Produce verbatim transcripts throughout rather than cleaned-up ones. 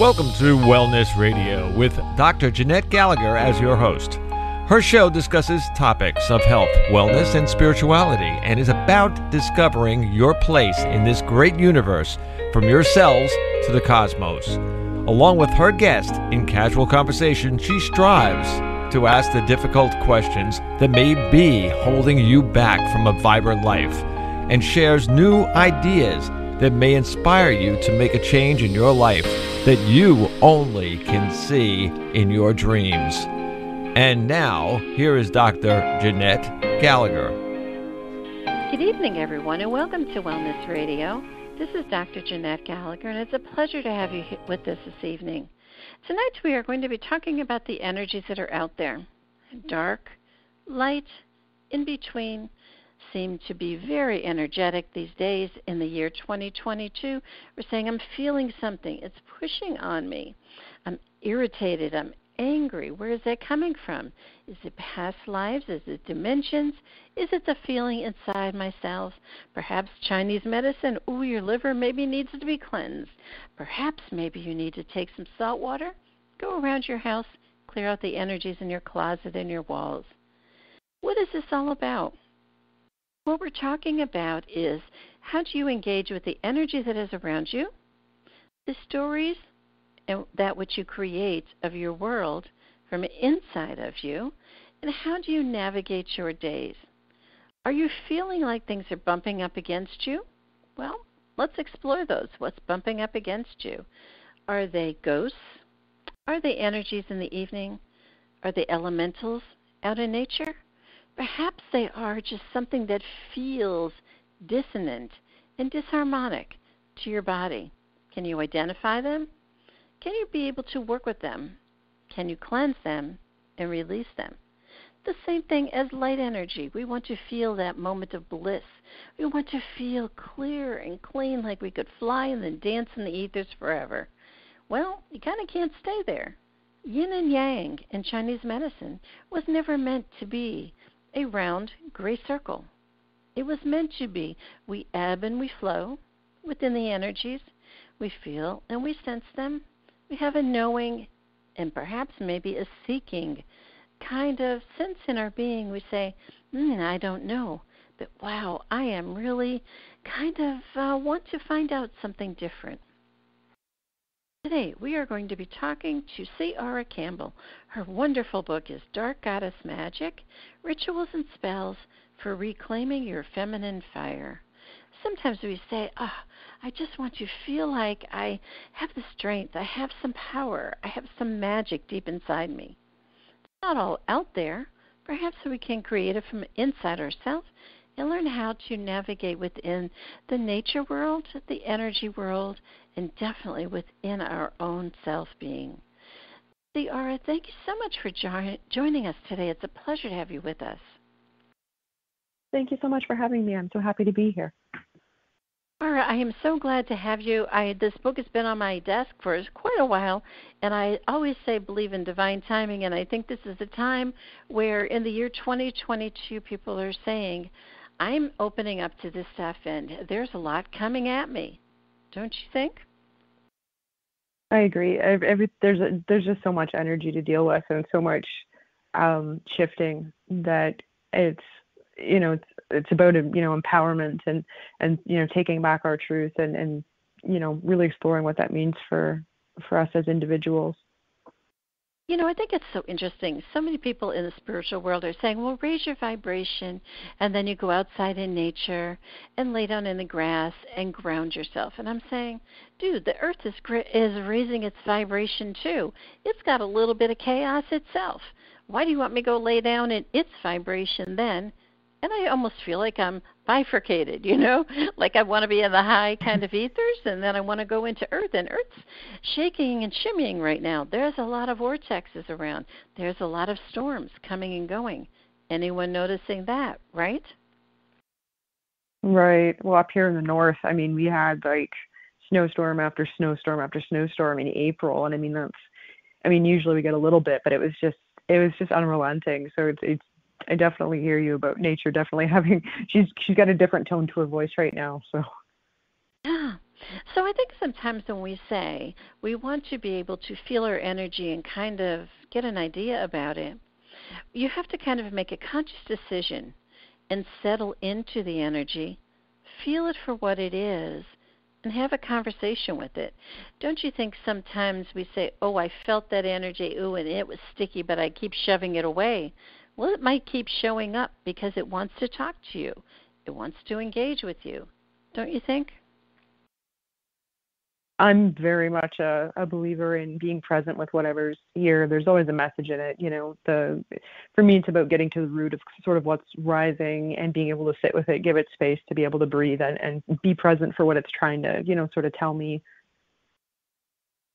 Welcome to Wellness Radio with Doctor Jeanette Gallagher as your host. Her show discusses topics of health, wellness, and spirituality, and is about discovering your place in this great universe from yourselves to the cosmos. Along with her guest, in casual conversation, she strives to ask the difficult questions that may be holding you back from a vibrant life, and shares new ideas that may inspire you to make a change in your life that you only can see in your dreams. And now, here is Doctor Jeanette Gallagher. Good evening, everyone, and welcome to Wellness Radio. This is Doctor Jeanette Gallagher, and it's a pleasure to have you with us this evening. Tonight, we are going to be talking about the energies that are out there. Dark, light, in between, seem to be very energetic these days. In the year twenty twenty-two, we're saying, I'm feeling something. It's pushing on me. I'm irritated. I'm angry. Where is that coming from? Is it past lives? Is it dimensions? Is it the feeling inside myself? Perhaps Chinese medicine. Ooh, your liver maybe needs to be cleansed. Perhaps maybe you need to take some salt water. Go around your house. Clear out the energies in your closet and your walls. What is this all about? What we're talking about is, how do you engage with the energy that is around you, the stories, and that which you create of your world from inside of you, and how do you navigate your days? Are you feeling like things are bumping up against you? Well, let's explore those. What's bumping up against you? Are they ghosts? Are they energies in the evening? Are they elementals out in nature? Perhaps they are just something that feels dissonant and disharmonic to your body. Can you identify them? Can you be able to work with them? Can you cleanse them and release them? The same thing as light energy. We want to feel that moment of bliss. We want to feel clear and clean, like we could fly and then dance in the ethers forever. Well, you kind of can't stay there. Yin and yang in Chinese medicine was never meant to be a round gray circle. It was meant to be, we ebb and we flow within the energies. We feel and we sense them. We have a knowing and perhaps maybe a seeking kind of sense in our being. We say, mm, I don't know, but wow, I am really kind of uh, want to find out something different. Today, we are going to be talking to C. Ara Campbell. Her wonderful book is Dark Goddess Magic, Rituals and Spells for Reclaiming Your Feminine Fire. Sometimes we say, oh, I just want to feel like I have the strength, I have some power, I have some magic deep inside me. It's not all out there. Perhaps we can create it from inside ourselves and learn how to navigate within the nature world, the energy world, and definitely within our own self-being. C. Ara, thank you so much for jo- joining us today. It's a pleasure to have you with us. Thank you so much for having me. I'm so happy to be here. Ara, I am so glad to have you. I, this book has been on my desk for quite a while, and I always say believe in divine timing, and I think this is a time where in the year twenty twenty-two people are saying, I'm opening up to this stuff, and there's a lot coming at me. Don't you think? I agree. Every, there's a, there's just so much energy to deal with, and so much um, shifting that it's you know it's it's about you know empowerment and, and you know taking back our truth and, and you know really exploring what that means for for us as individuals. You know, I think it's so interesting. So many people in the spiritual world are saying, well, raise your vibration, and then you go outside in nature and lay down in the grass and ground yourself. And I'm saying, dude, the earth is is raising its vibration too. It's got a little bit of chaos itself. Why do you want me to go lay down in its vibration then? And I almost feel like I'm bifurcated, you know, like I want to be in the high kind of ethers, and then I want to go into Earth, and Earth's shaking and shimmying right now. There's a lot of vortexes around. There's a lot of storms coming and going. Anyone noticing that, right? Right. Well, up here in the north, I mean, we had like snowstorm after snowstorm after snowstorm in April, and I mean, that's, I mean, usually we get a little bit, but it was just, it was just unrelenting. So it's, it's I definitely hear you about nature definitely having, she's she's got a different tone to her voice right now. So yeah. So I think sometimes when we say we want to be able to feel our energy and kind of get an idea about it, you have to kind of make a conscious decision and settle into the energy, feel it for what it is, and have a conversation with it. Don't you think sometimes we say, oh, I felt that energy, ooh, and it was sticky, but I keep shoving it away? Well, it might keep showing up because it wants to talk to you. It wants to engage with you. Don't you think? I'm very much a, a believer in being present with whatever's here. There's always a message in it. You know, the for me, it's about getting to the root of sort of what's rising and being able to sit with it, give it space to be able to breathe and, and be present for what it's trying to, you know, sort of tell me.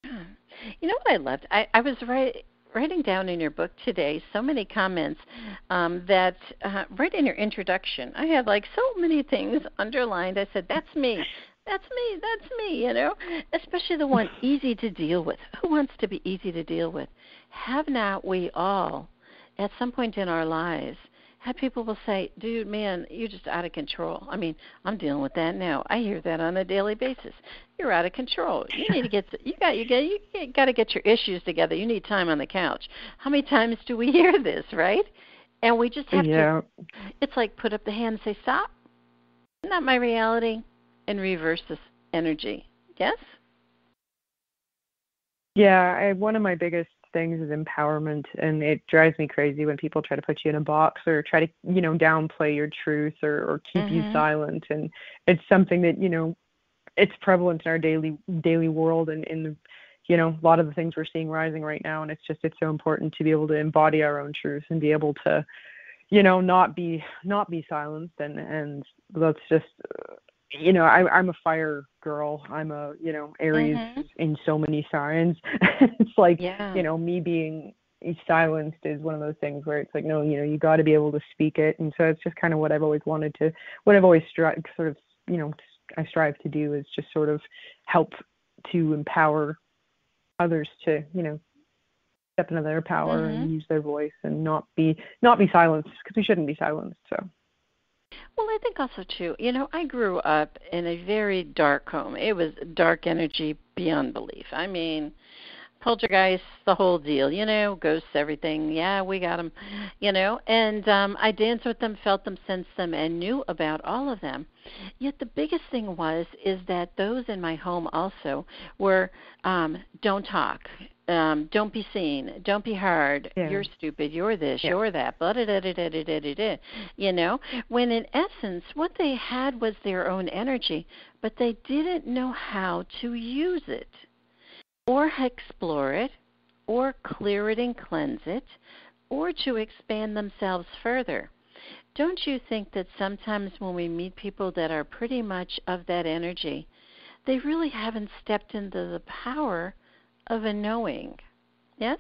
You know what I loved? I, I was right. Writing down in your book today so many comments um, that uh, right in your introduction, I had like so many things underlined. I said, that's me, that's me, that's me, you know, especially the one easy to deal with. Who wants to be easy to deal with? Have not we all at some point in our lives had people will say, dude, man, you're just out of control. I mean, I'm dealing with that now. I hear that on a daily basis. You're out of control. You need to get you got you got you got to get your issues together. You need time on the couch. How many times do we hear this, right? And we just have yeah. to. It's like put up the hand and say stop. Not my reality, and reverse this energy. Yes. Yeah, I, one of my biggest things is empowerment, and it drives me crazy when people try to put you in a box or try to, you know, downplay your truth or, or keep mm-hmm. you silent. And it's something that, you know, it's prevalent in our daily daily world and in, you know, a lot of the things we're seeing rising right now. And it's just, it's so important to be able to embody our own truth and be able to, you know, not be not be silenced. And and that's just, you know, I, I'm a fire girl. I'm a, you know, Aries mm-hmm. in so many signs. It's like, yeah. you know, me being silenced is one of those things where it's like, no, you know, you got to be able to speak it. And so it's just kind of what I've always wanted to, what I've always stri- sort of, you know, I strive to do is just sort of help to empower others to, you know, step into their power mm-hmm. and use their voice and not be, not be silenced, because we shouldn't be silenced. So. Well, I think also, too, you know, I grew up in a very dark home. It was dark energy beyond belief. I mean, poltergeist, the whole deal, you know, ghosts, everything. Yeah, we got them, you know. And um, I danced with them, felt them, sensed them, and knew about all of them. Yet the biggest thing was is that those in my home also were um, don't talk. Um, don't be seen, don't be heard, yeah. you're stupid, you're this, yeah. you're that, blah, da, da, da, da, da, da, da, you know, when in essence what they had was their own energy, but they didn't know how to use it or explore it or clear it and cleanse it or to expand themselves further. Don't you think that sometimes when we meet people that are pretty much of that energy, they really haven't stepped into the power of a knowing? Yes?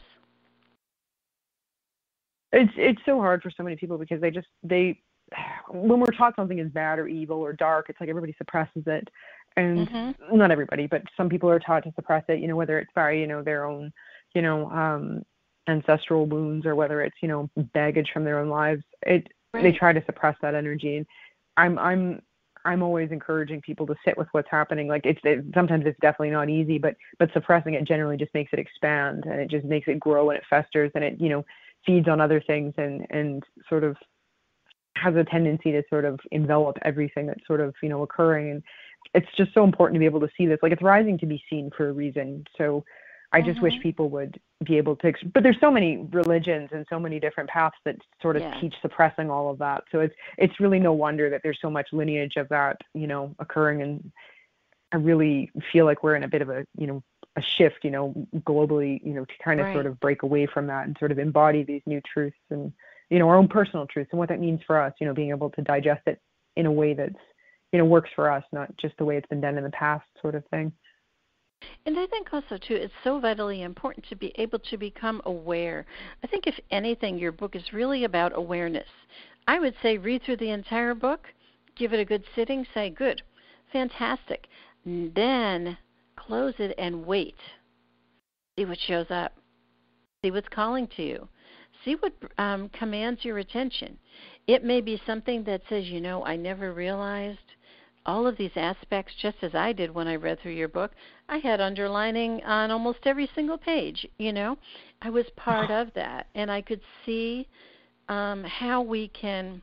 It's it's so hard for so many people because they just, they, when we're taught something is bad or evil or dark, it's like everybody suppresses it. And mm-hmm. not everybody, but some people are taught to suppress it, you know, whether it's by, you know, their own, you know, um, ancestral wounds or whether it's, you know, baggage from their own lives. It right. They try to suppress that energy. And I'm, I'm, I'm always encouraging people to sit with what's happening. Like it's it, sometimes it's definitely not easy, but but suppressing it generally just makes it expand and it just makes it grow and it festers and it, you know, feeds on other things and and sort of has a tendency to sort of envelop everything that's sort of, you know, occurring. And it's just so important to be able to see this. Like it's rising to be seen for a reason. So I just mm-hmm. wish people would be able to, but there's so many religions and so many different paths that sort of yeah. teach suppressing all of that. So it's, it's really no wonder that there's so much lineage of that, you know, occurring. And I really feel like we're in a bit of a, you know, a shift, you know, globally, you know, to kind of right. sort of break away from that and sort of embody these new truths and, you know, our own personal truths and what that means for us, you know, being able to digest it in a way that's, you know, works for us, not just the way it's been done in the past sort of thing. And I think also, too, it's so vitally important to be able to become aware. I think, if anything, your book is really about awareness. I would say read through the entire book, give it a good sitting, say, good, fantastic. Then close it and wait. See what shows up. See what's calling to you. See what um, commands your attention. It may be something that says, you know, I never realized all of these aspects, just as I did when I read through your book. I had underlining on almost every single page, you know. I was part of that, and I could see um, how we can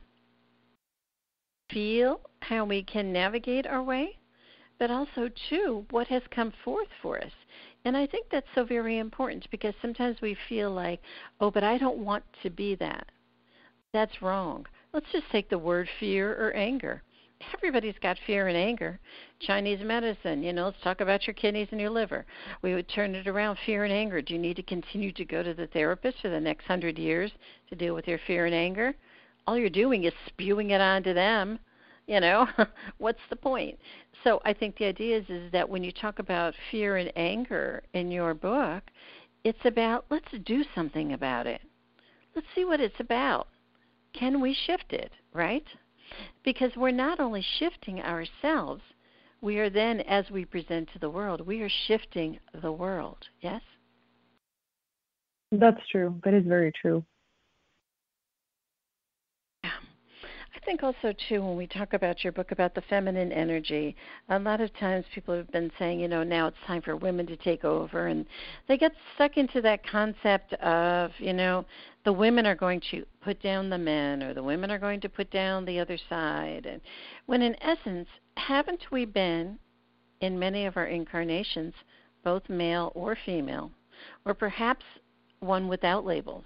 feel, how we can navigate our way, but also, too, what has come forth for us. And I think that's so very important, because sometimes we feel like, oh, but I don't want to be that. That's wrong. Let's just take the word fear or anger. Everybody's got fear and anger. Chinese medicine, you know, let's talk about your kidneys and your liver. We would turn it around, fear and anger. Do you need to continue to go to the therapist for the next hundred years to deal with your fear and anger? All you're doing is spewing it onto them, you know. What's the point? So I think the idea is, is that when you talk about fear and anger in your book, it's about let's do something about it. Let's see what it's about. Can we shift it, right? Because we're not only shifting ourselves, we are then, as we present to the world, we are shifting the world, yes? That's true. That is very true. Yeah. I think also, too, when we talk about your book about the feminine energy, a lot of times people have been saying, you know, now it's time for women to take over, and they get stuck into that concept of, you know, the women are going to put down the men, or the women are going to put down the other side. And when in essence, haven't we been, in many of our incarnations, both male or female, or perhaps one without labels?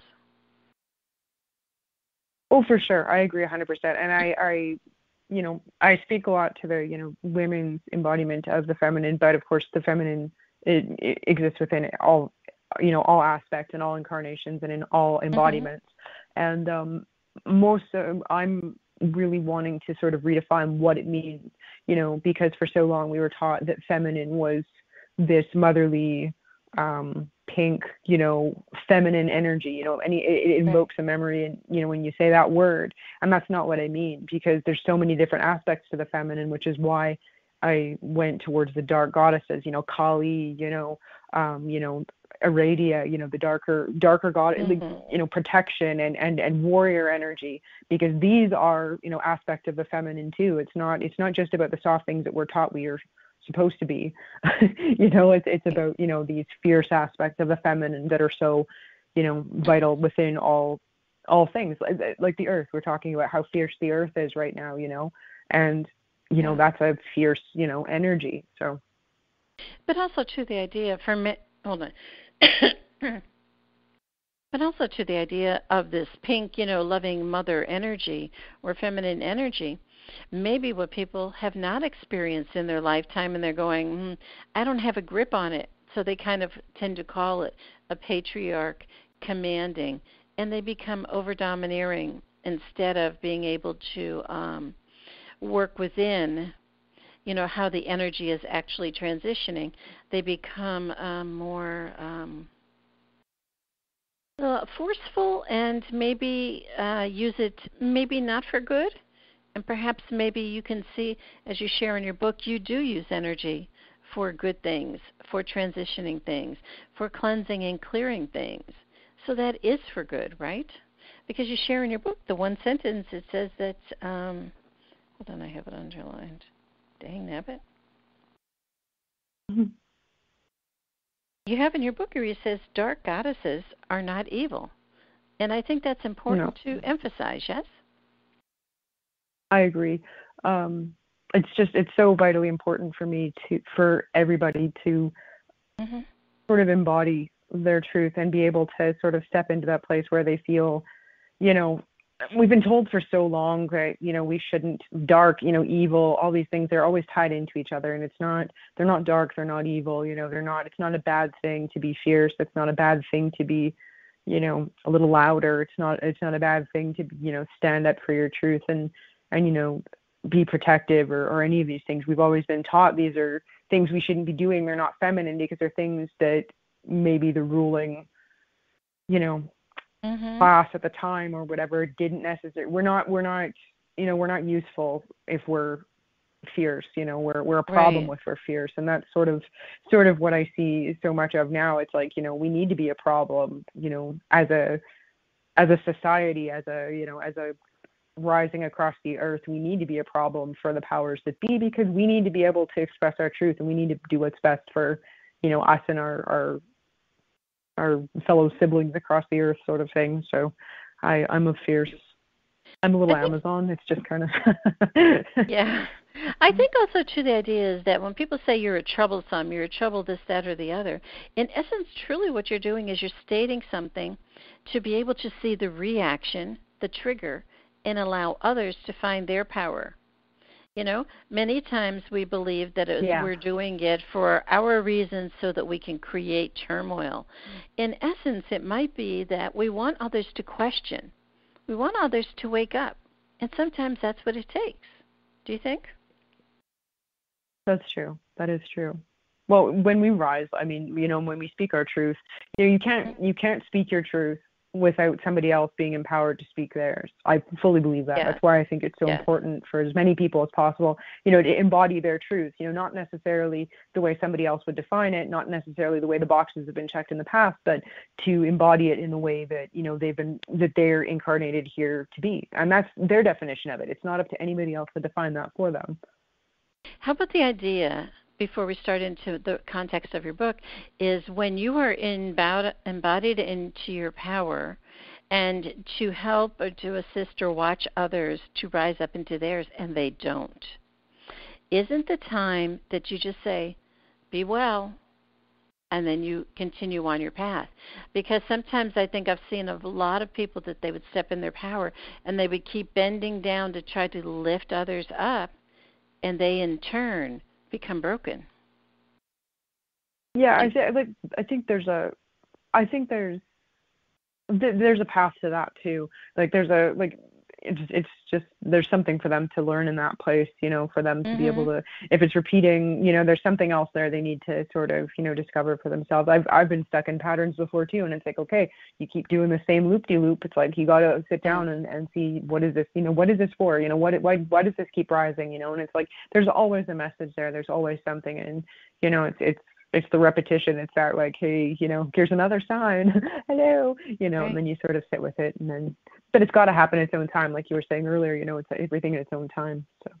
Oh, for sure. I agree one hundred percent. And I, I, you know, I speak a lot to the, you know, women's embodiment of the feminine, but of course the feminine, it, it exists within all you know, all aspects and all incarnations and in all embodiments. Mm-hmm. And um, most uh, I'm really wanting to sort of redefine what it means, you know, because for so long we were taught that feminine was this motherly, um, pink, you know, feminine energy, you know, and it, it evokes a memory. And, you know, when you say that word, and that's not what I mean, because there's so many different aspects to the feminine, which is why I went towards the dark goddesses, you know, Kali, you know, um, you know, Aradia, you know, the darker, darker god, mm-hmm. you know, protection and, and, and warrior energy, because these are, you know, aspect of the feminine too. It's not, it's not just about the soft things that we're taught we are supposed to be, you know, it's, it's about, you know, these fierce aspects of the feminine that are so, you know, vital within all, all things like, like the earth. We're talking about how fierce the earth is right now, you know, and, you know, that's a fierce, you know, energy. So. But also to the idea for me, hold on. But also to the idea of this pink, you know, loving mother energy or feminine energy, maybe what people have not experienced in their lifetime, and they're going, mm, I don't have a grip on it. So they kind of tend to call it a patriarch commanding, and they become over domineering instead of being able to um, work within, you know, how the energy is actually transitioning. They become uh, more um, uh, forceful and maybe uh, use it maybe not for good. And perhaps maybe you can see, as you share in your book, you do use energy for good things, for transitioning things, for cleansing and clearing things. So that is for good, right? Because you share in your book the one sentence, it says that, um, hold on, I have it underlined. Dang nabbit. Mm-hmm. You have in your book where it says dark goddesses are not evil. And I think that's important no. to emphasize, yes? I agree. Um, it's just, it's so vitally important for me to, for everybody to mm-hmm. sort of embody their truth and be able to sort of step into that place where they feel, you know, we've been told for so long that, you know, we shouldn't, dark, you know, evil, all these things, they're always tied into each other. And it's not, they're not dark, they're not evil, you know, they're not, it's not a bad thing to be fierce. It's not a bad thing to be, you know, a little louder. It's not, it's not a bad thing to, you know, stand up for your truth and, and, you know, be protective or, or any of these things. We've always been taught these are things we shouldn't be doing. They're not feminine because they're things that maybe the ruling, you know, mm-hmm. class at the time or whatever didn't necessarily, we're not we're not you know we're not useful if we're fierce, you know, we're we're a problem right. if we're fierce. And that's sort of sort of what I see so much of now. It's like, you know, we need to be a problem, you know, as a as a society, as a, you know, as a rising across the earth, we need to be a problem for the powers that be, because we need to be able to express our truth, and we need to do what's best for, you know, us and our our, our fellow siblings across the earth, sort of thing. So I, I'm a fierce, I'm a little think, Amazon. It's just kind of. Yeah. I think also, too, the idea is that when people say you're a troublesome, you're a trouble this, that, or the other, in essence, truly what you're doing is you're stating something to be able to see the reaction, the trigger, and allow others to find their power. You know, many times we believe that it, yeah. we're doing it for our reasons so that we can create turmoil. In essence, it might be that we want others to question. We want others to wake up. And sometimes that's what it takes. Do you think? That's true. That is true. Well, when we rise, I mean, you know, when we speak our truth, you know, you can't you can't speak your truth without somebody else being empowered to speak theirs. I fully believe that. Yeah. That's why I think it's so yeah. important for as many people as possible, you know, to embody their truth, you know, not necessarily the way somebody else would define it, not necessarily the way the boxes have been checked in the past, but to embody it in the way that, you know, they've been, that they're incarnated here to be. And that's their definition of it. It's not up to anybody else to define that for them. How about the idea, before we start into the context of your book, is when you are embodied into your power, and to help or to assist or watch others to rise up into theirs, and they don't. Isn't the time that you just say, be well, and then you continue on your path? Because sometimes I think I've seen a lot of people that they would step in their power, and they would keep bending down to try to lift others up, and they in turn become broken. Yeah, I think like, I think there's a I think there's th- there's a path to that too. Like there's a like it's it's just there's something for them to learn in that place, you know, for them to mm-hmm. be able to, if it's repeating, you know, there's something else there they need to sort of, you know, discover for themselves. I've I've been stuck in patterns before too, and it's like, okay, you keep doing the same loop-de-loop. It's like you gotta sit down and, and see what is this, you know, what is this for? You know, what why why does this keep rising? You know, and it's like there's always a message there. There's always something, and you know, it's it's it's the repetition. It's that like, hey, you know, here's another sign. Hello, you know, right. And then you sort of sit with it, and then, but it's got to happen at its own time. Like you were saying earlier, you know, it's everything at its own time. So.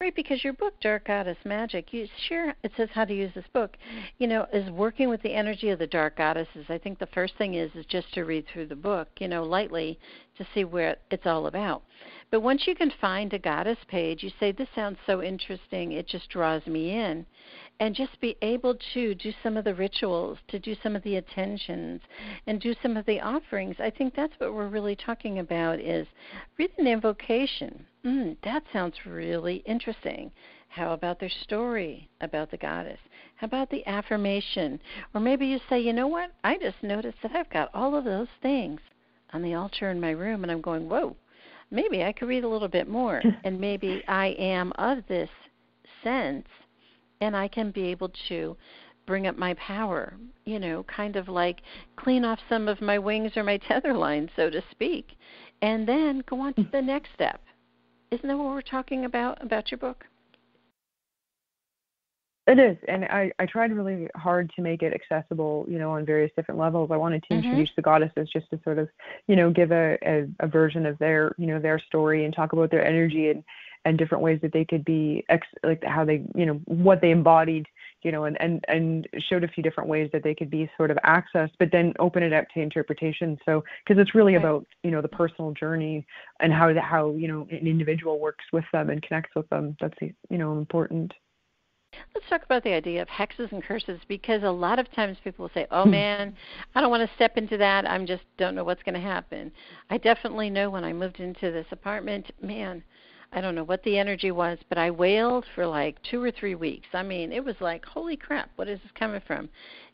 Right, because your book, Dark Goddess Magic, you share, it says how to use this book, you know, is working with the energy of the dark goddesses. I think the first thing is, is just to read through the book, you know, lightly to see where it's all about. But once you can find a goddess page, you say, this sounds so interesting, it just draws me in. And just be able to do some of the rituals, to do some of the attentions, and do some of the offerings. I think that's what we're really talking about is read an invocation. Mm, that sounds really interesting. How about their story about the goddess? How about the affirmation? Or maybe you say, you know what? I just noticed that I've got all of those things on the altar in my room, and I'm going, whoa, maybe I could read a little bit more, and maybe I am of this sense, and I can be able to bring up my power, you know, kind of like clean off some of my wings or my tether line, so to speak, and then go on to the next step. Isn't that what we're talking about, about your book? It is, and I, I tried really hard to make it accessible, you know, on various different levels. I wanted to mm-hmm. introduce the goddesses just to sort of, you know, give a, a, a version of their, you know, their story and talk about their energy and, and different ways that they could be, ex- like how they, you know, what they embodied, you know, and, and, and showed a few different ways that they could be sort of accessed, but then open it up to interpretation. So, because it's really right. about, you know, the personal journey and how, the, how, you know, an individual works with them and connects with them. That's, you know, important. Let's talk about the idea of hexes and curses, because a lot of times people will say, oh, man, I don't want to step into that. I just don't know what's going to happen. I definitely know when I moved into this apartment, man, I don't know what the energy was, but I wailed for like two or three weeks. I mean, it was like, holy crap, what is this coming from?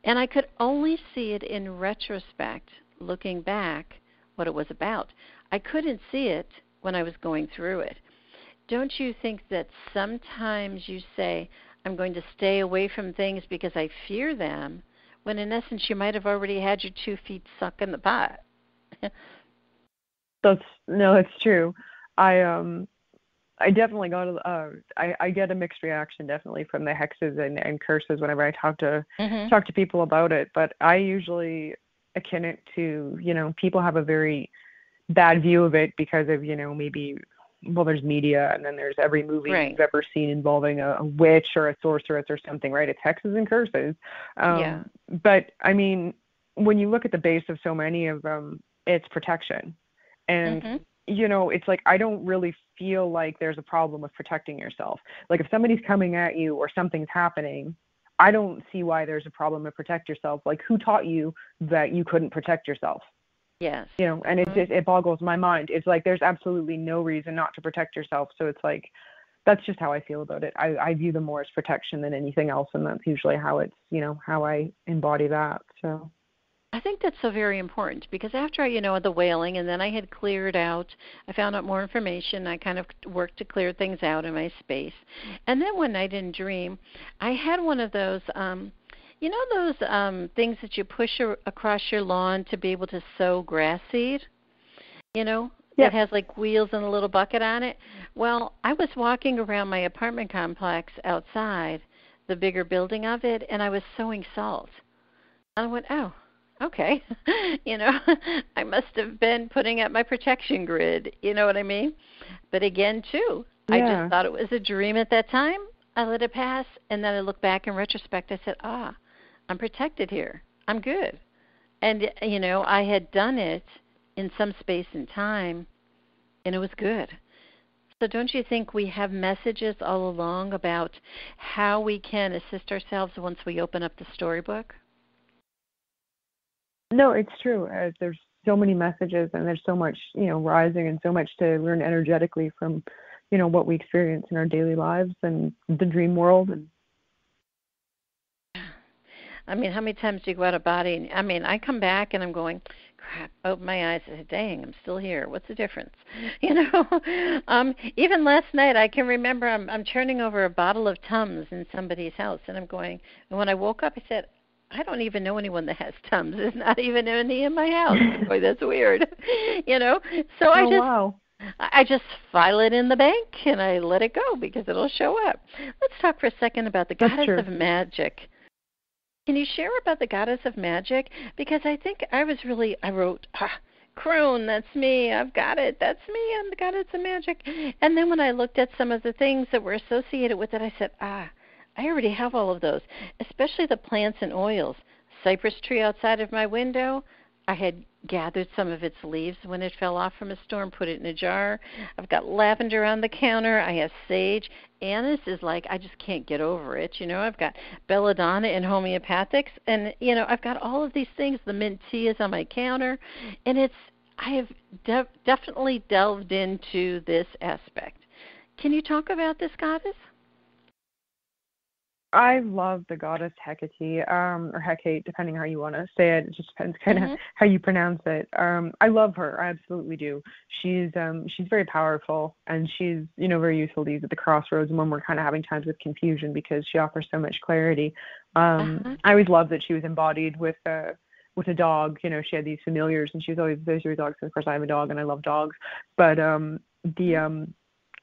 And I could only see it in retrospect, looking back, what it was about. I couldn't see it when I was going through it. Don't you think that sometimes you say, I'm going to stay away from things because I fear them, when in essence you might have already had your two feet stuck in the pot? That's no, it's true. I um, I definitely got a, uh, I, I get a mixed reaction definitely from the hexes and, and curses whenever I talk to mm-hmm. talk to people about it. But I usually akin it to, you know, people have a very bad view of it because of, you know, maybe, well, there's media and then there's every movie right. you've ever seen involving a, a witch or a sorceress or something, right? It's hexes and curses. Um, yeah. But I mean, when you look at the base of so many of them, it's protection. And, mm-hmm. you know, it's like, I don't really feel like there's a problem with protecting yourself. Like if somebody's coming at you or something's happening, I don't see why there's a problem to protect yourself. Like who taught you that you couldn't protect yourself? Yes. You know, and it just, it boggles my mind. It's like, there's absolutely no reason not to protect yourself. So it's like, that's just how I feel about it. I, I view them more as protection than anything else. And that's usually how it's, you know, how I embody that. So I think that's so very important because after, you know, the wailing and then I had cleared out, I found out more information. I kind of worked to clear things out in my space. And then one night in dream, I had one of those, um, you know those um, things that you push a- across your lawn to be able to sow grass seed? You know, yep. That has like wheels and a little bucket on it? Well, I was walking around my apartment complex outside, the bigger building of it, and I was sowing salt. And I went, oh, okay. you know, I must have been putting up my protection grid. You know what I mean? But again, too, yeah. I just thought it was a dream at that time. I let it pass, and then I looked back in retrospect. I said, ah. I'm protected here. I'm good. And, you know, I had done it in some space and time, and it was good. So don't you think we have messages all along about how we can assist ourselves once we open up the storybook? No, it's true. Uh, there's so many messages, and there's so much, you know, rising and so much to learn energetically from, you know, what we experience in our daily lives and the dream world and I mean, how many times do you go out of body? And, I mean, I come back and I'm going, crap, open my eyes and say, dang, I'm still here. What's the difference? You know, um, even last night I can remember I'm, I'm turning over a bottle of Tums in somebody's house. And I'm going, and when I woke up, I said, I don't even know anyone that has Tums. There's not even any in my house. Boy, that's weird. You know, so oh, I just... Wow. I just file it in the bank and I let it go because it'll show up. Let's talk for a second about the goddess of magic. Can you share about the goddess of magic? Because I think I was really, I wrote, ah, crone, that's me, I've got it, that's me, I'm the goddess of magic. And then when I looked at some of the things that were associated with it, I said, ah, I already have all of those, especially the plants and oils. Cypress tree outside of my window, I had gathered some of its leaves when it fell off from a storm, put it in a jar. I've got lavender on the counter. I have sage. Anise is like, I just can't get over it. You know, I've got belladonna and homeopathics. And, you know, I've got all of these things. The mint tea is on my counter. And it's, I have de- definitely delved into this aspect. Can you talk about this goddess? I love the goddess Hecate, um, or Hecate, depending how you want to say it. It just depends kind of mm-hmm. how you pronounce it. Um, I love her. I absolutely do. She's um, she's very powerful, and she's, you know, very useful to use at the crossroads when we're kind of having times with confusion because she offers so much clarity. Um, uh-huh. I always loved that she was embodied with a, with a dog. You know, she had these familiars, and she was always, those were dogs. And of course, I have a dog, and I love dogs. But um, the um,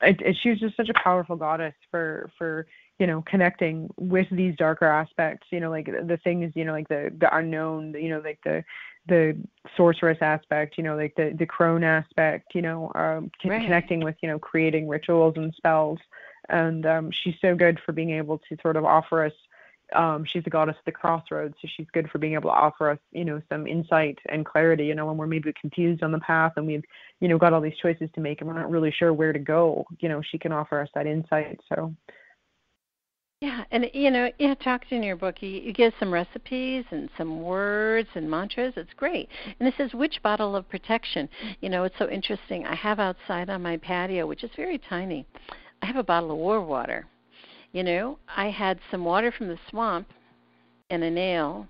it, it, she was just such a powerful goddess for for. you know, connecting with these darker aspects, you know, like the thing is, you know, like the, the unknown, you know, like the, the sorceress aspect, you know, like the, the crone aspect, you know, um, c- right. connecting with, you know, creating rituals and spells. And um, she's so good for being able to sort of offer us, um, she's the goddess of the crossroads. So she's good for being able to offer us, you know, some insight and clarity, you know, when we're maybe confused on the path and we've, you know, got all these choices to make and we're not really sure where to go, you know, she can offer us that insight. So yeah, and, you know, yeah, it talks in your book. You, you give some recipes and some words and mantras. It's great. And this is which bottle of protection. You know, it's so interesting. I have outside on my patio, which is very tiny, I have a bottle of war water. You know, I had some water from the swamp and a nail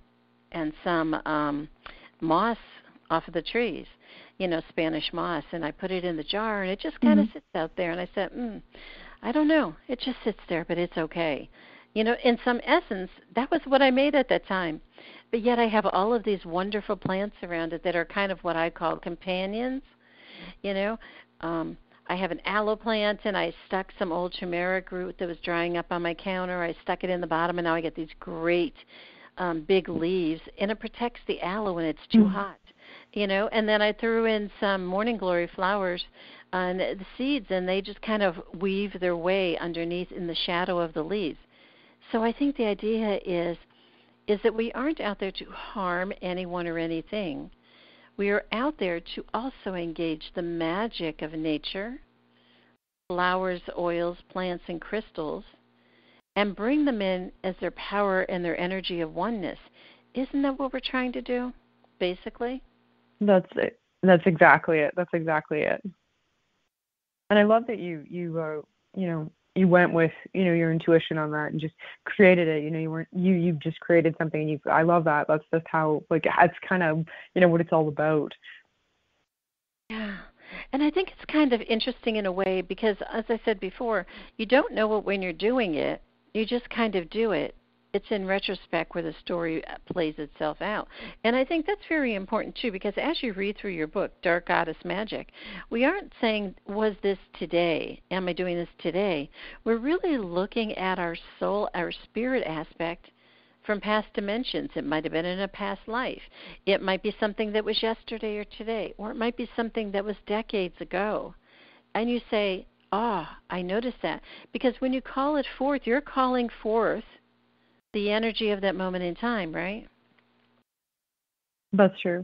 and some um, moss off of the trees, you know, Spanish moss. And I put it in the jar, and it just kind of mm-hmm. sits out there. And I said, hmm. I don't know. It just sits there, but it's okay. You know, in some essence, that was what I made at that time. But yet I have all of these wonderful plants around it that are kind of what I call companions. You know, um, I have an aloe plant, and I stuck some old turmeric root that was drying up on my counter. I stuck it in the bottom, and now I get these great um, big leaves, and it protects the aloe when it's too mm-hmm. hot. you know, and then I threw in some morning glory flowers and the seeds, and they just kind of weave their way underneath in the shadow of the leaves. So I think the idea is is that we aren't out there to harm anyone or anything. We are out there to also engage the magic of nature, flowers, oils, plants, and crystals, and bring them in as their power and their energy of oneness. Isn't that what we're trying to do, basically? That's it. That's exactly it. That's exactly it. And I love that you, you wrote, you know, you went with, you know, your intuition on that and just created it. You know, you weren't, you, you've just created something and you, I love that. That's just how, like, that's kind of, you know, what it's all about. Yeah. And I think it's kind of interesting in a way because, as I said before, you don't know it when you're doing it. You just kind of do it. It's in retrospect where the story plays itself out. And I think that's very important, too, because as you read through your book, Dark Goddess Magic, we aren't saying, was this today? Am I doing this today? We're really looking at our soul, our spirit aspect from past dimensions. It might have been in a past life. It might be something that was yesterday or today, or it might be something that was decades ago. And you say, ah, oh, I noticed that. Because when you call it forth, you're calling forth the energy of that moment in time, right? That's true.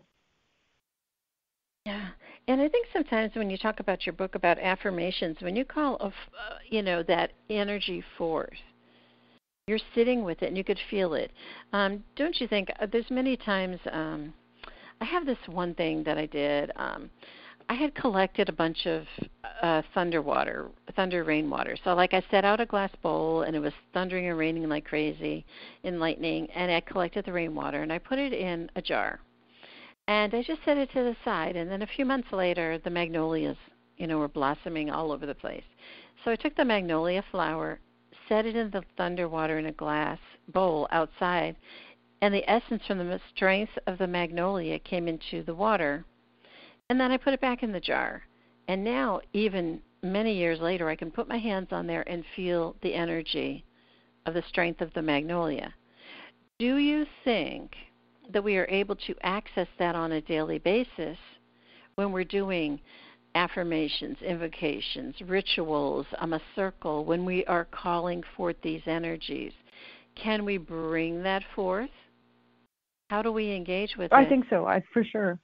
Yeah. And I think sometimes when you talk about your book about affirmations, when you call, a, you know, that energy forth, you're sitting with it and you could feel it. Um, don't you think uh, there's many times um, I have this one thing that I did. Um, I had collected a bunch of uh, thunder water, thunder rainwater. So, like, I set out a glass bowl, and it was thundering and raining like crazy and lightning, and I collected the rainwater, and I put it in a jar. And I just set it to the side, and then a few months later, the magnolias, you know, were blossoming all over the place. So I took the magnolia flower, set it in the thunder water in a glass bowl outside, and the essence from the strength of the magnolia came into the water. And then I put it back in the jar. And now, even many years later, I can put my hands on there and feel the energy of the strength of the magnolia. Do you think that we are able to access that on a daily basis when we're doing affirmations, invocations, rituals, um, a circle, when we are calling forth these energies? Can we bring that forth? How do we engage with I it? I think so, I, for sure.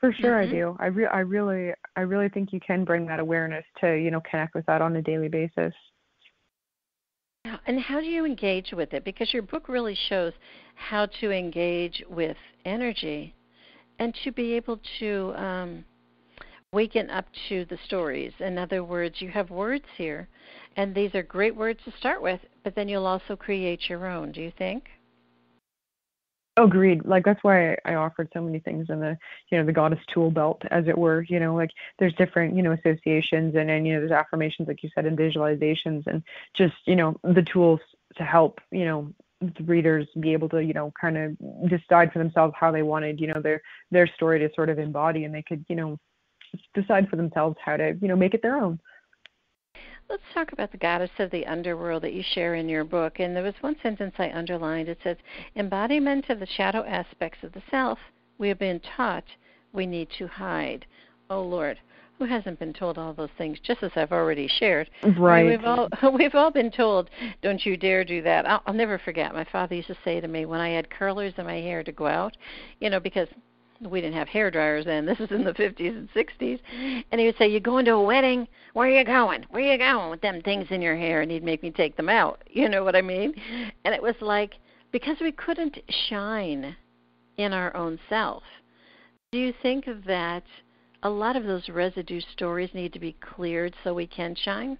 For sure, mm-hmm. I do. I, re- I really, I really think you can bring that awareness to, you know, connect with that on a daily basis. And how do you engage with it? Because your book really shows how to engage with energy, and to be able to um, waken up to the stories. In other words, you have words here, and these are great words to start with. But then you'll also create your own. Do you think? Agreed. Like, that's why I offered so many things in the, you know, the goddess tool belt, as it were. You know, like, there's different, you know, associations and, and, you know, there's affirmations, like you said, and visualizations, and just, you know, the tools to help, you know, the readers be able to, you know, kind of decide for themselves how they wanted, you know, their, their story to sort of embody, and they could, you know, decide for themselves how to, you know, make it their own. Let's talk about the goddess of the underworld that you share in your book. And there was one sentence I underlined. It says, embodiment of the shadow aspects of the self we have been taught we need to hide. Oh, Lord, who hasn't been told all those things, just as I've already shared? Right. I mean, we've all, we've all been told, don't you dare do that. I'll, I'll never forget. My father used to say to me when I had curlers in my hair to go out, you know, because we didn't have hair dryers then. This was in the fifties and sixties. And he would say, you going to a wedding? Where are you going? Where are you going with them things in your hair? And he'd make me take them out. You know what I mean? And it was like, because we couldn't shine in our own self. Do you think that a lot of those residue stories need to be cleared so we can shine?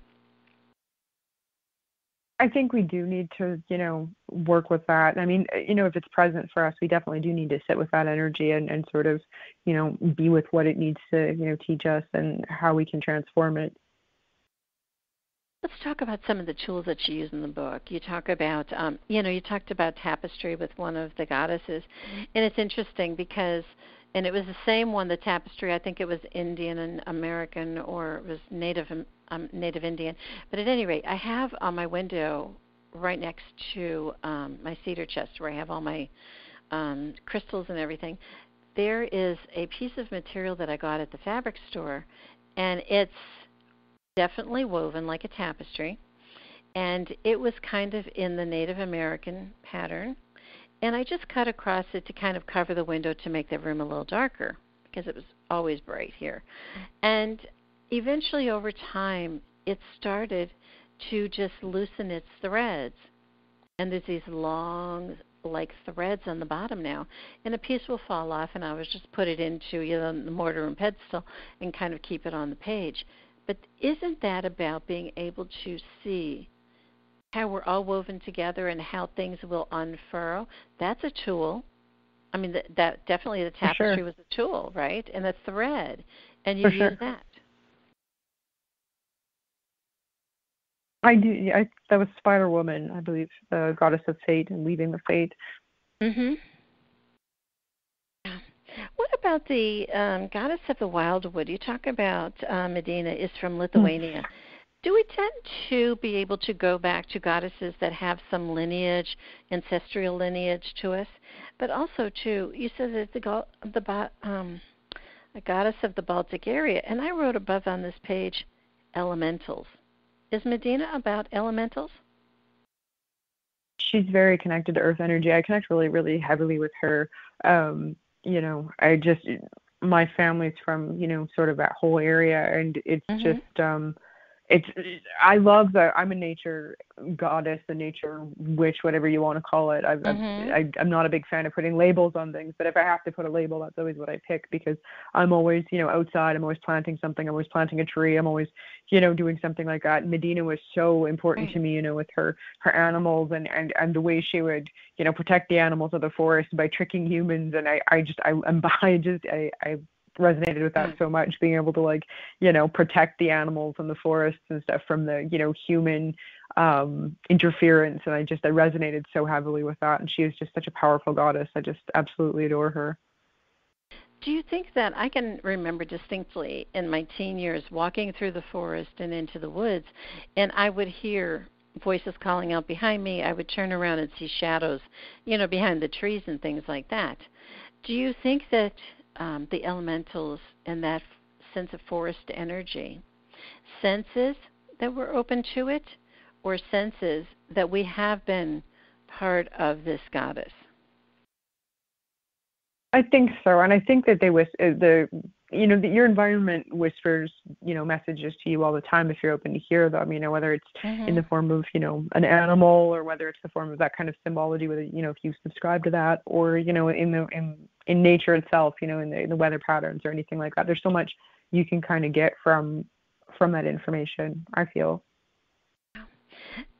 I think we do need to, you know, work with that. I mean, you know, if it's present for us, we definitely do need to sit with that energy and, and sort of, you know, be with what it needs to, you know, teach us and how we can transform it. Let's talk about some of the tools that you use in the book. You talk about, um, you know, you talked about tapestry with one of the goddesses. And it's interesting because, and it was the same one, the tapestry, I think it was Indian and American, or it was Native Um, Native Indian. But at any rate, I have on my window right next to um, my cedar chest where I have all my um, crystals and everything, there is a piece of material that I got at the fabric store, and it's definitely woven like a tapestry, and it was kind of in the Native American pattern, and I just cut across it to kind of cover the window to make the room a little darker because it was always bright here. And eventually over time, it started to just loosen its threads, and there's these long like threads on the bottom now, and a piece will fall off, and I was just put it into, you know, the mortar and pestle and kind of keep it on the page. But isn't that about being able to see how we're all woven together and how things will unfurl? That's a tool. I mean, that, that definitely the tapestry sure. was a tool, right? And a thread, and you For use sure. that. I do. I, that was Spider Woman, I believe, the goddess of fate and leaving the fate. Mhm. What about the um, goddess of the wildwood? You talk about uh, Medina is from Lithuania. Mm. Do we tend to be able to go back to goddesses that have some lineage, ancestral lineage to us? But also, too, you said that the the um, a goddess of the Baltic area, and I wrote above on this page, elementals. Is Medina about elementals? She's very connected to earth energy. I connect really, really heavily with her. Um, you know, I just, my family's from, you know, sort of that whole area. And it's mm-hmm. just, um, it's, I love that. I'm a nature goddess, a nature witch, whatever you want to call it. I've, mm-hmm. I've, I, I'm not a big fan of putting labels on things, but if I have to put a label, that's always what I pick, because I'm always, you know, outside. I'm always planting something. I'm always planting a tree. I'm always, you know, doing something like that. Medina was so important right. to me, you know, with her, her animals and, and, and the way she would, you know, protect the animals of the forest by tricking humans. And I, I just, I, I'm I just, I, I, resonated with that so much, being able to, like, you know, protect the animals and the forests and stuff from the, you know, human um interference. And I just I resonated so heavily with that, and she is just such a powerful goddess. I just absolutely adore her. Do you think that I can remember distinctly in my teen years walking through the forest and into the woods, and I would hear voices calling out behind me. I would turn around and see shadows, you know, behind the trees and things like that. Do you think that Um, the elementals and that f- sense of forest energy, senses that we're open to it, or senses that we have been part of this goddess? I think so, and I think that they was uh, the you know the, your environment whispers, you know, messages to you all the time if you're open to hear them. You know, whether it's mm-hmm. in the form of, you know, an animal, or whether it's the form of that kind of symbology, whether, you know, if you subscribe to that, or, you know, in the in in nature itself, you know, in the, in the weather patterns or anything like that. There's so much you can kind of get from from that information, I feel.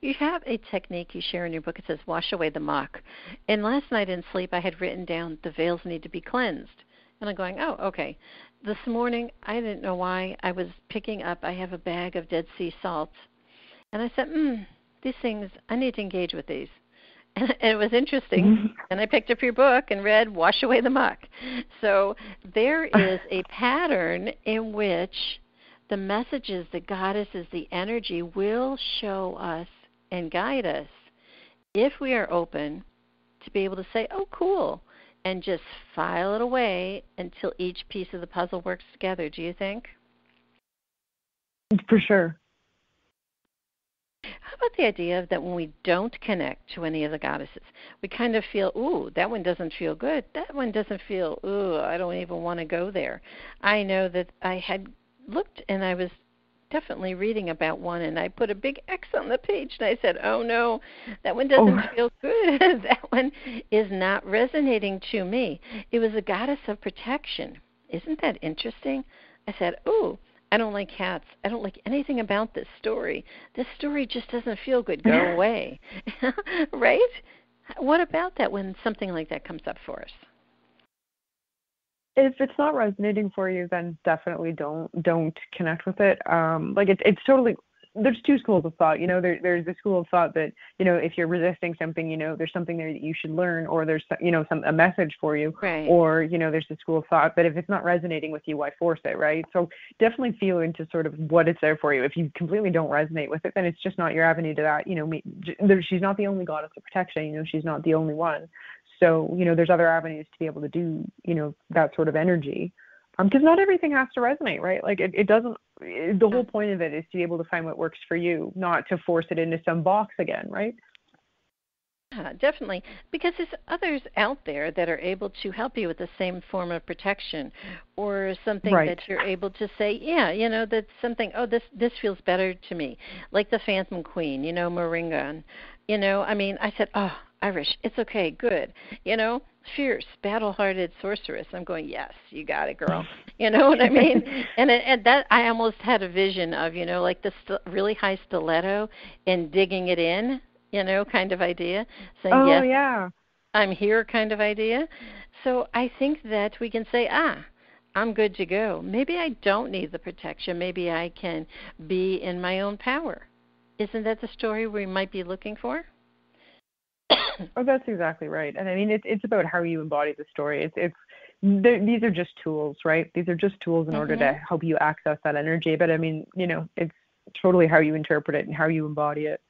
You have a technique you share in your book. It says, wash away the muck. And last night in sleep, I had written down, the veils need to be cleansed. And I'm going, oh, okay. This morning, I didn't know why, I was picking up, I have a bag of Dead Sea salt. And I said, hmm, these things, I need to engage with these. And it was interesting. And I picked up your book and read Wash Away the Muck. So there is a pattern in which the messages, the goddesses, the energy will show us and guide us if we are open to be able to say, oh, cool, and just file it away until each piece of the puzzle works together. Do you think? For sure. How about the idea that when we don't connect to any of the goddesses, we kind of feel, ooh, that one doesn't feel good. That one doesn't feel, ooh, I don't even want to go there. I know that I had looked, and I was definitely reading about one, and I put a big X on the page, and I said, oh, no, that one doesn't oh. feel good. That one is not resonating to me. It was a goddess of protection. Isn't that interesting? I said, ooh, I don't like cats. I don't like anything about this story. This story just doesn't feel good. Go away. Right? What about that when something like that comes up for us? If it's not resonating for you, then definitely don't don't connect with it. Um, like it's it's totally. There's two schools of thought, you know, there, there's the school of thought that, you know, if you're resisting something, you know, there's something there that you should learn, or there's, you know, some a message for you, right. Or, you know, there's the school of thought that if it's not resonating with you, why force it, right? So definitely feel into sort of what it's there for you. If you completely don't resonate with it, then it's just not your avenue to that, you know, me, there, she's not the only goddess of protection, you know, she's not the only one. So, you know, there's other avenues to be able to do, you know, that sort of energy. Um, because not everything has to resonate, right? Like it, it doesn't, it, the whole point of it is to be able to find what works for you, not to force it into some box again, right? Yeah, definitely. Because there's others out there that are able to help you with the same form of protection or something right. that you're able to say, yeah, you know, that's something, oh, this, this feels better to me. Like the Phantom Queen, you know, Moringa. And, you know, I mean, I said, oh, Irish, it's okay, good, you know, fierce, battle-hearted sorceress. I'm going, yes, you got it, girl. You know what I mean? and, it, and that I almost had a vision of, you know, like the st- really high stiletto and digging it in, you know, kind of idea. Saying, oh, yes, yeah. I'm here kind of idea. So I think that we can say, ah, I'm good to go. Maybe I don't need the protection. Maybe I can be in my own power. Isn't that the story we might be looking for? Oh, that's exactly right. And I mean, it's it's about how you embody the story. It's it's these are just tools, right? These are just tools in mm-hmm. order to help you access that energy. But I mean, you know, it's totally how you interpret it and how you embody it.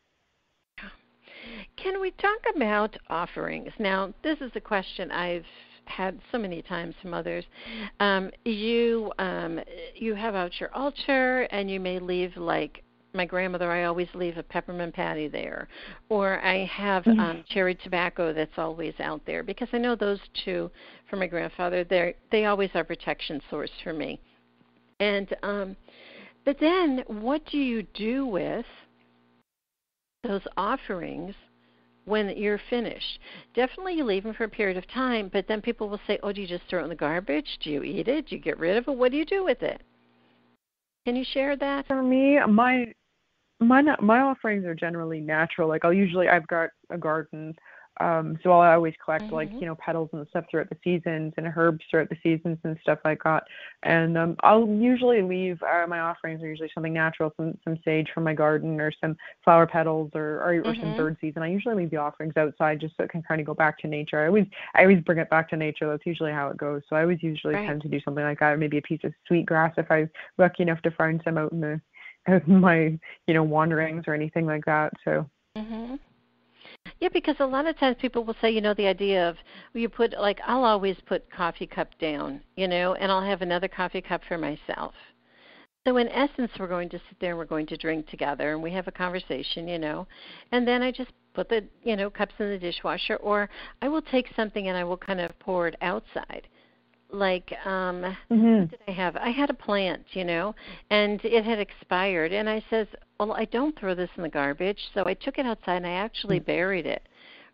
Can we talk about offerings? Now, this is a question I've had so many times from others. Um, you um, you have out your altar, and you may leave like. My grandmother, I always leave a peppermint patty there, or I have mm-hmm. um, cherry tobacco that's always out there, because I know those two for my grandfather, they they always are protection source for me. And um, but then what do you do with those offerings when you're finished? Definitely you leave them for a period of time, but then people will say, oh, do you just throw it in the garbage? Do you eat it? Do you get rid of it? What do you do with it? Can you share that? For me, my... My my offerings are generally natural. Like I'll usually I've got a garden, um, so I'll always collect mm-hmm. like you know petals and stuff throughout the seasons and herbs throughout the seasons and stuff like that. And um, I'll usually leave uh, my offerings are usually something natural, some some sage from my garden or some flower petals or or, mm-hmm. or some bird seeds. And I usually leave the offerings outside just so it can kind of go back to nature. I always I always bring it back to nature. That's usually how it goes. So I always usually right. tend to do something like that, or maybe a piece of sweet grass if I'm lucky enough to find some out in the my, you know, wanderings or anything like that. So, mm-hmm. yeah, because a lot of times people will say, you know, the idea of you put like I'll always put coffee cup down, you know, and I'll have another coffee cup for myself. So in essence, we're going to sit there and we're going to drink together and we have a conversation, you know, and then I just put the, you know, cups in the dishwasher, or I will take something and I will kind of pour it outside. Like, um, mm-hmm. what did I have? I had a plant, you know, and it had expired. And I says, well, I don't throw this in the garbage. So I took it outside and I actually buried it.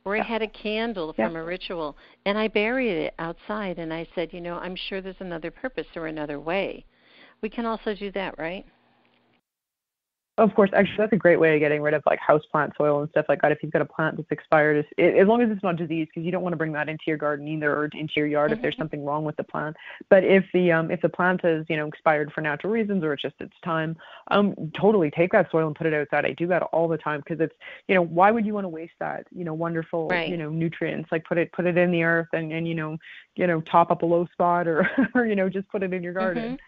Or I had a candle yeah. from a ritual and I buried it outside. And I said, you know, I'm sure there's another purpose or another way. We can also do that, right? Of course, actually, that's a great way of getting rid of like houseplant soil and stuff like that. If you've got a plant that's expired, it, as long as it's not diseased, because you don't want to bring that into your garden either, or into your yard mm-hmm. if there's something wrong with the plant. But if the um, if the plant is you know expired for natural reasons or it's just its time, um, totally take that soil and put it outside. I do that all the time because it's you know why would you want to waste that you know wonderful right. you know nutrients like put it put it in the earth and, and you know you know top up a low spot or or you know just put it in your garden. Mm-hmm.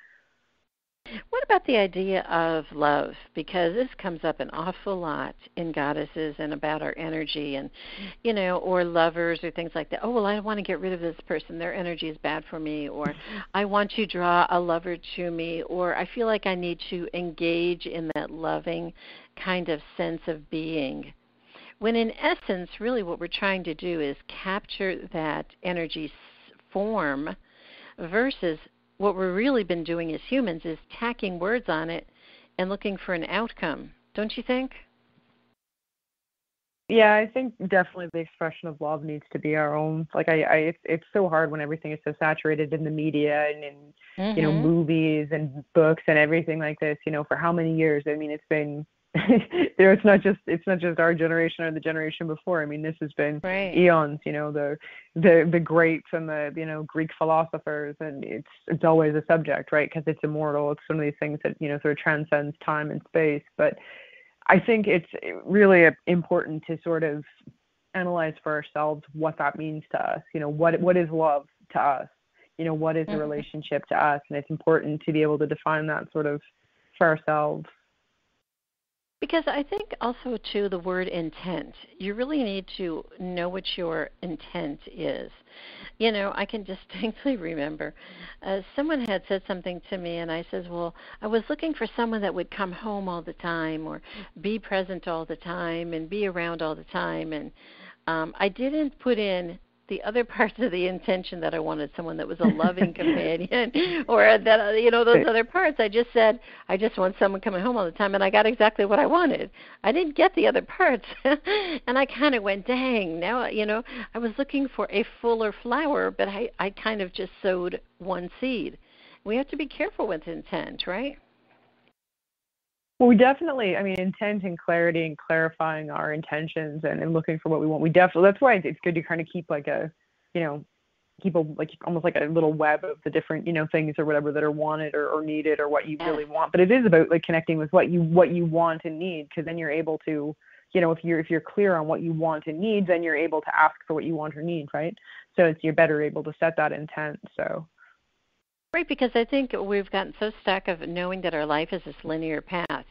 What about the idea of love? Because this comes up an awful lot in goddesses and about our energy and, you know, or lovers or things like that. Oh, well, I want to get rid of this person. Their energy is bad for me. Or I want to draw a lover to me. Or I feel like I need to engage in that loving kind of sense of being. When in essence, really what we're trying to do is capture that energy form versus what we've really been doing as humans is tacking words on it and looking for an outcome, don't you think? Yeah, I think definitely the expression of love needs to be our own. Like, I, I it's, it's so hard when everything is so saturated in the media and in, mm-hmm. you know, movies and books and everything like this, you know, for how many years? I mean, it's been... there it's not just it's not just our generation or the generation before. I mean, this has been right. eons, you know, the the the greats and the you know Greek philosophers, and it's it's always a subject, right? Because it's immortal. It's one of these things that you know sort of transcends time and space. But I think it's really important to sort of analyze for ourselves what that means to us. You know, what what is love to us? You know, what is mm-hmm. a relationship to us? And it's important to be able to define that sort of for ourselves. Because I think also, too, the word intent, you really need to know what your intent is. You know, I can distinctly remember uh, someone had said something to me, and I says, well, I was looking for someone that would come home all the time or be present all the time and be around all the time. And um, I didn't put in the other parts of the intention that I wanted someone that was a loving companion or that, you know, those other parts. I just said, I just want someone coming home all the time, and I got exactly what I wanted. I didn't get the other parts. And I kind of went, dang, now, you know, I was looking for a fuller flower, but I, I kind of just sowed one seed. We have to be careful with intent, right? Well, we definitely, I mean, intent and clarity and clarifying our intentions and, and looking for what we want. We definitely, that's why it's good to kind of keep like a, you know, keep a, like almost like a little web of the different, you know, things or whatever that are wanted or, or needed or what you really want. But it is about like connecting with what you, what you want and need. Cause then you're able to, you know, if you're, if you're clear on what you want and need, then you're able to ask for what you want or need. Right. So it's, you're better able to set that intent. So. Right, because I think we've gotten so stuck of knowing that our life is this linear path,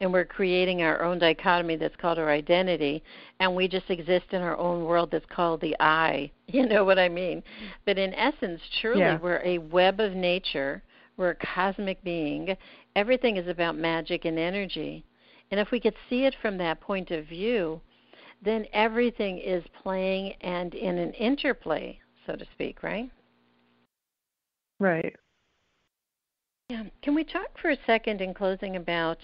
and we're creating our own dichotomy that's called our identity, and we just exist in our own world that's called the I. You know what I mean? But in essence, truly, yeah. We're a web of nature. We're a cosmic being. Everything is about magic and energy. And if we could see it from that point of view, then everything is playing and in an interplay, so to speak, right? Right. Yeah. Can we talk for a second in closing about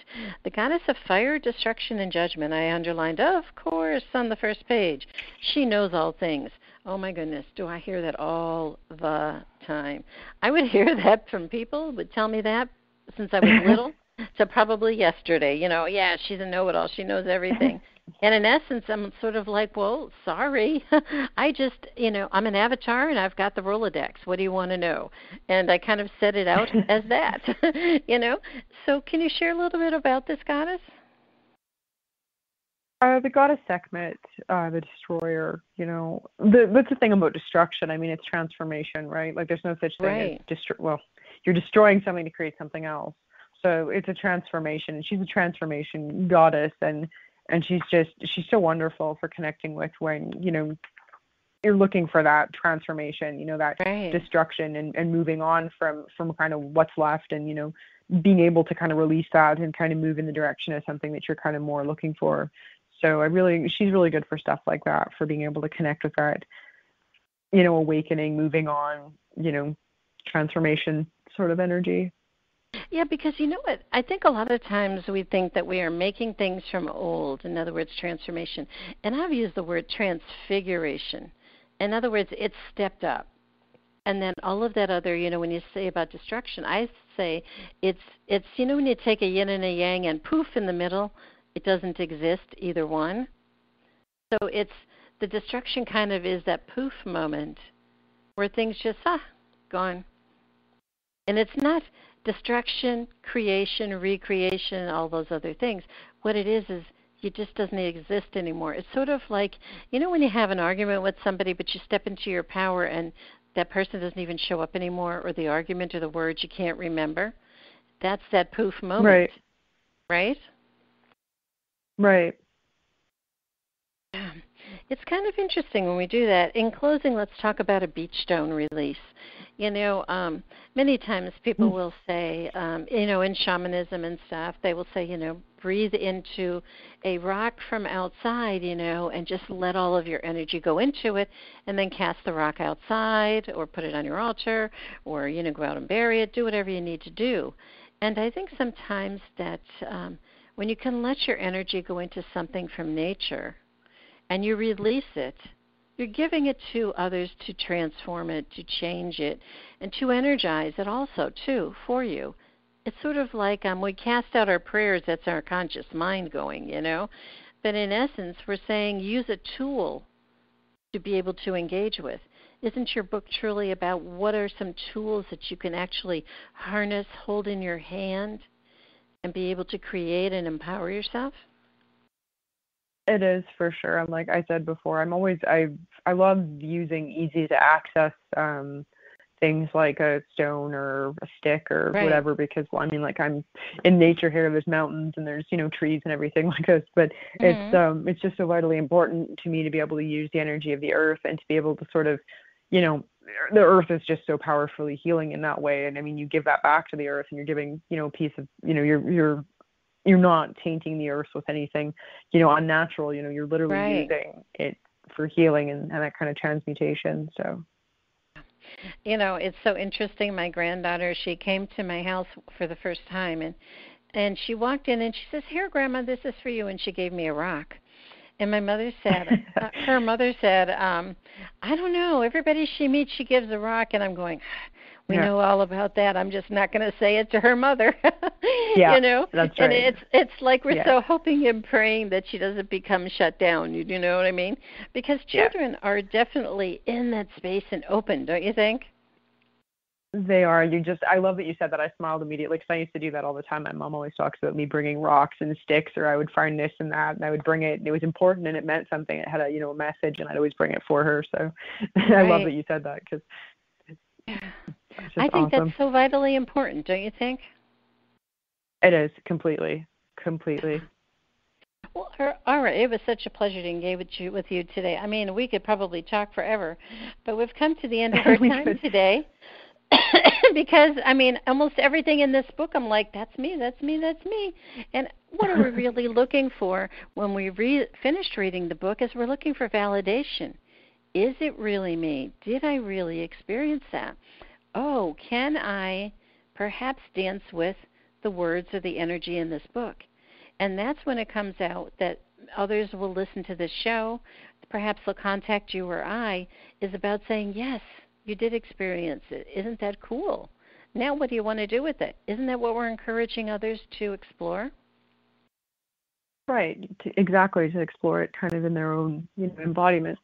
the goddess of fire, destruction, and judgment? I underlined, of course, on the first page. She knows all things. Oh, my goodness, do I hear that all the time? I would hear that from people who would tell me that since I was little. So probably yesterday, you know, yeah, she's a know-it-all. She knows everything. And in essence, I'm sort of like, well, sorry. I just, you know, I'm an avatar and I've got the Rolodex. What do you want to know? And I kind of set it out as that, you know. So can you share a little bit about this goddess? Uh, the goddess Sekhmet, uh, the destroyer, you know, the, that's the thing about destruction. I mean, it's transformation, right? Like there's no such thing right. as, destro- well, you're destroying something to create something else. So it's a transformation. She's a transformation goddess, and and she's just she's so wonderful for connecting with when you know you're looking for that transformation, you know that right. destruction, and, and moving on from from kind of what's left, and you know being able to kind of release that and kind of move in the direction of something that you're kind of more looking for. So I really she's really good for stuff like that, for being able to connect with that, you know, awakening, moving on, you know, transformation sort of energy. Yeah, because you know what? I think a lot of times we think that we are making things from old, in other words, transformation. And I've used the word transfiguration. In other words, it's stepped up. And then all of that other, you know, when you say about destruction, I say it's, it's you know, when you take a yin and a yang and poof in the middle, it doesn't exist, either one. So it's the destruction kind of is that poof moment where things just, ah, gone. And it's not destruction, creation, recreation, all those other things. What it is is it just doesn't exist anymore. It's sort of like, you know, when you have an argument with somebody, but you step into your power and that person doesn't even show up anymore, or the argument or the words you can't remember. That's that poof moment. Right. Right? Right. It's kind of interesting when we do that. In closing, let's talk about a beach stone release. You know, um, many times people will say, um, you know, in shamanism and stuff, they will say, you know, breathe into a rock from outside, you know, and just let all of your energy go into it, and then cast the rock outside or put it on your altar or, you know, go out and bury it. Do whatever you need to do. And I think sometimes that um, when you can let your energy go into something from nature and you release it, you're giving it to others to transform it, to change it, and to energize it also, too, for you. It's sort of like um, we cast out our prayers, that's our conscious mind going, you know. But in essence, we're saying use a tool to be able to engage with. Isn't your book truly about what are some tools that you can actually harness, hold in your hand, and be able to create and empower yourself? It is for sure. I'm like I said before, I'm always I I love using easy to access um, things like a stone or a stick or right. whatever, because, well, I mean, like, I'm in nature here, there's mountains and there's, you know, trees and everything like this, but mm-hmm. it's um it's just so vitally important to me to be able to use the energy of the earth and to be able to sort of, you know, the earth is just so powerfully healing in that way. And I mean, you give that back to the earth and you're giving, you know, a piece of, you know, you're, you're, you're not tainting the earth with anything, you know, unnatural, you know, you're literally right. using it for healing and, and that kind of transmutation. So, you know, it's so interesting. My granddaughter, she came to my house for the first time, and, and she walked in and she says, "Here, Grandma, this is for you." And she gave me a rock. And my mother said, uh, her mother said, um, I don't know, everybody she meets, she gives a rock. And I'm going, we yeah. know all about that. I'm just not going to say it to her mother. yeah, you know, that's right. And it's, it's like we're yeah. so hoping and praying that she doesn't become shut down. You, you know what I mean? Because children yeah. are definitely in that space and open, don't you think? They are. You just, I love that you said that. I smiled immediately because I used to do that all the time. My mom always talks about me bringing rocks and sticks, or I would find this and that, and I would bring it. It was important and it meant something. It had a, you know, a message, and I'd always bring it for her. So right. I love that you said that because I think awesome. That's so vitally important, don't you think? It is completely, completely. Well, all right. It was such a pleasure to engage with you, with you today. I mean, we could probably talk forever, but we've come to the end of our time could. today. Because, I mean, almost everything in this book, I'm like, that's me, that's me, that's me. And what are we really looking for when we re- finished reading the book is we're looking for validation. Is it really me? Did I really experience that? Oh, can I perhaps dance with the words or the energy in this book? And that's when it comes out that others will listen to this show, perhaps they'll contact you or I, is about saying, yes, you did experience it. Isn't that cool? Now what do you want to do with it? Isn't that what we're encouraging others to explore? Right, to, exactly, to explore it kind of in their own, you know, embodiment.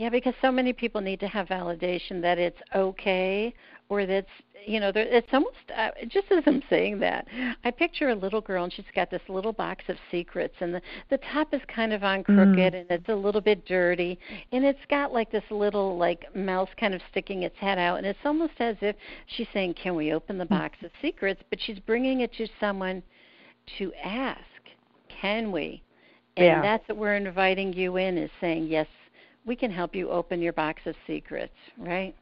Yeah, because so many people need to have validation that it's okay, or that's, you know, there, it's almost, uh, just as I'm saying that, I picture a little girl and she's got this little box of secrets, and the, the top is kind of on crooked, mm. and it's a little bit dirty, and it's got like this little, like, mouse kind of sticking its head out, and it's almost as if she's saying, can we open the box of secrets? But she's bringing it to someone to ask, can we? And yeah. that's what we're inviting you in, is saying, yes, we can help you open your box of secrets, right?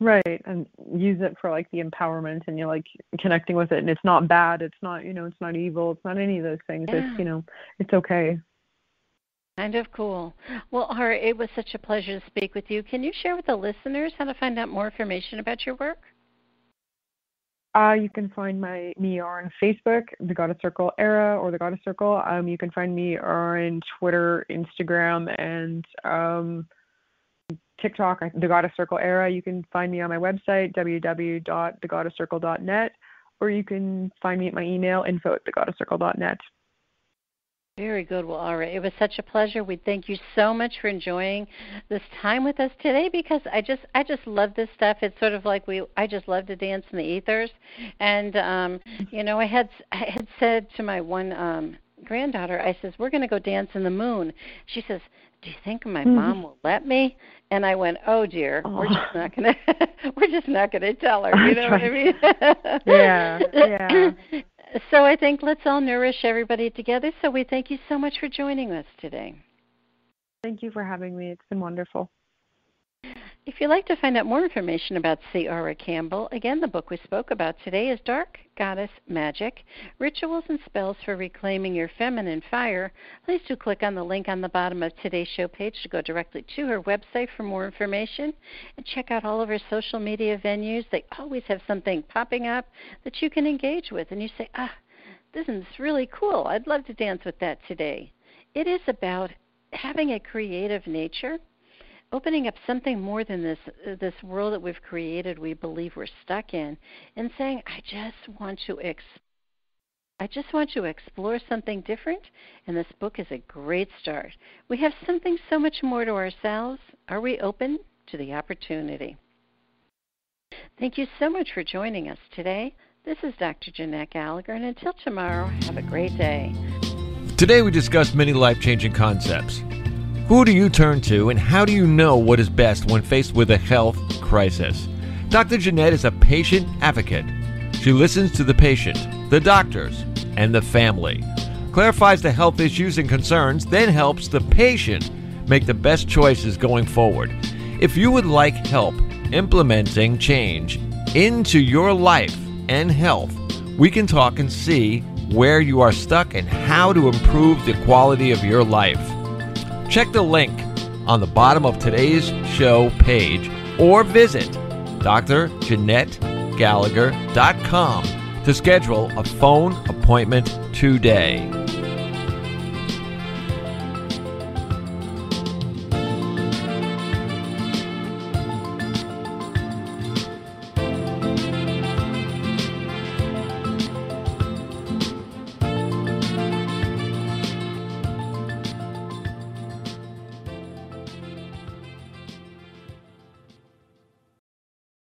Right, and use it for, like, the empowerment, and you're, like, connecting with it, and it's not bad, it's not, you know, it's not evil, it's not any of those things, yeah. it's, you know, it's okay. Kind of cool. Well, Ara, it was such a pleasure to speak with you. Can you share with the listeners how to find out more information about your work? Uh, you can find my me on Facebook, The Goddess Circle Era, or The Goddess Circle. Um, you can find me on Twitter, Instagram, and um, TikTok, The Goddess Circle Era. You can find me on my website, w w w dot the goddess circle dot net, or you can find me at my email, info at the goddess circle dot net. Very good. Well, Ara, it was such a pleasure. We thank you so much for enjoying this time with us today, because I just I just love this stuff. It's sort of like we I just love to dance in the ethers. And, um, you know, I had, I had said to my one um, granddaughter, I says, we're going to go dance in the moon. She says, do you think my mm-hmm. mom will let me? And I went, oh dear, oh. we're just not gonna, we're just not gonna tell her. You know what I mean? yeah, yeah. So I think let's all nourish everybody together. So we thank you so much for joining us today. Thank you for having me. It's been wonderful. If you'd like to find out more information about C. Ara Campbell, again, the book we spoke about today is Dark Goddess Magic, Rituals and Spells for Reclaiming Your Feminine Fire. Please do click on the link on the bottom of today's show page to go directly to her website for more information. And check out all of her social media venues. They always have something popping up that you can engage with. And you say, ah, isn't this really cool? I'd love to dance with that today. It is about having a creative nature, opening up something more than this this world that we've created we believe we're stuck in, and saying, I just want to ex- I just want to explore something different, and this book is a great start. We have something so much more to ourselves. Are we open to the opportunity? Thank you so much for joining us today. This is Doctor Jeanette Gallagher, and until tomorrow, have a great day. Today we discussed many life-changing concepts. Who do you turn to, and how do you know what is best when faced with a health crisis? Doctor Jeanette is a patient advocate. She listens to the patient, the doctors, and the family, clarifies the health issues and concerns, then helps the patient make the best choices going forward. If you would like help implementing change into your life and health, we can talk and see where you are stuck and how to improve the quality of your life. Check the link on the bottom of today's show page or visit Dr Jeanette Gallagher dot com to schedule a phone appointment today.